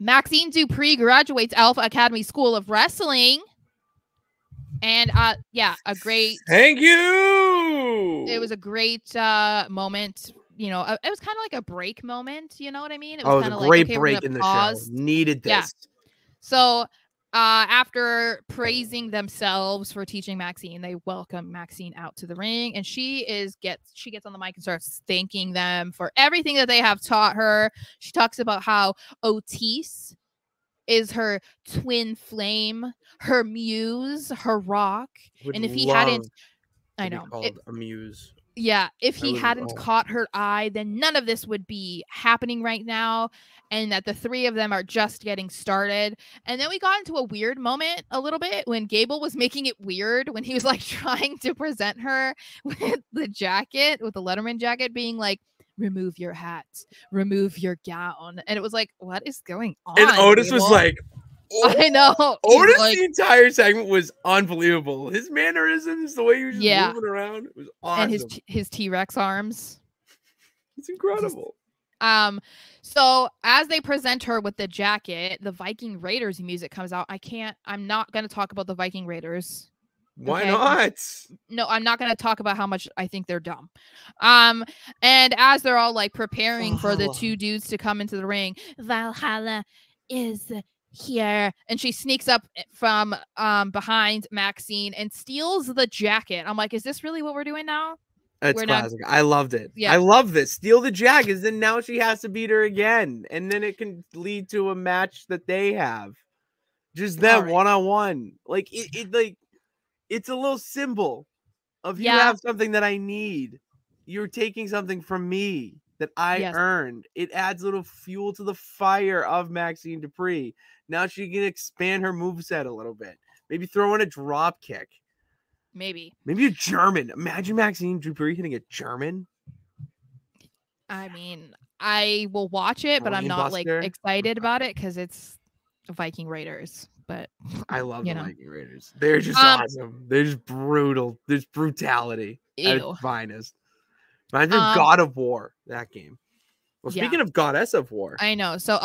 Maxxine Dupri graduates Alpha Academy School of Wrestling. And yeah, a great. Thank you. It was a great moment. You know, it was kind of like a break moment. You know what I mean? It was, kind of a great like, okay, break in the show. Needed this. Yeah. So after praising themselves for teaching Maxxine, they welcome Maxxine out to the ring, and she gets on the mic and starts thanking them for everything that they have taught her. She talks about how Otis is her twin flame, her muse, her rock, and if he hadn't, I know, a muse. Yeah, if he hadn't caught her eye, then none of this would be happening right now, and that the three of them are just getting started. And then we got into a weird moment a little bit when Gable was making it weird, when he was like trying to present her with the jacket, with the Letterman jacket, being like, remove your hat, remove your gown. And it was like, what is going on? And Otis was like, oh. I know. Otis, like, the entire segment was unbelievable. His mannerisms, the way he was just moving around, it was awesome. And his T-Rex arms. It's incredible. So as they present her with the jacket, the Viking Raiders music comes out. I'm not going to talk about the Viking Raiders. Why not? No, I'm not going to talk about how much I think they're dumb. And as they're all like preparing for the two dudes to come into the ring, Valhalla is here, and she sneaks up from behind Maxxine and steals the jacket. I'm like, is this really what we're doing now? That's classic. I loved it. Yeah, I love this. Steal the jacket. Then now she has to beat her again, and then it can lead to a match that they have. Just that one-on-one. Like it like it's a little symbol of you have something that I need. You're taking something from me that I earned. It adds a little fuel to the fire of Maxxine Dupri. Now she can expand her moveset a little bit. Maybe throw in a drop kick. Maybe a German. Imagine Maxxine Dupri hitting a German. I mean, I will watch it, but I'm not like excited about it because it's Viking Raiders. But I love the Viking Raiders. They're just awesome. They're just brutal. There's brutality at its finest. Imagine God of War, that game. Well, speaking of Goddess of War. I know. So